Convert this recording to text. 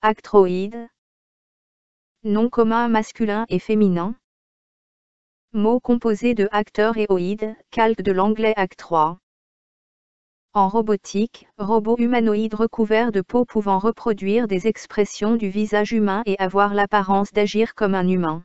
Actroïde. Nom commun masculin et féminin. Mot composé de acteur et oïde, calque de l'anglais actroid. En robotique, robot humanoïde recouvert de peau pouvant reproduire des expressions du visage humain et avoir l'apparence d'agir comme un humain.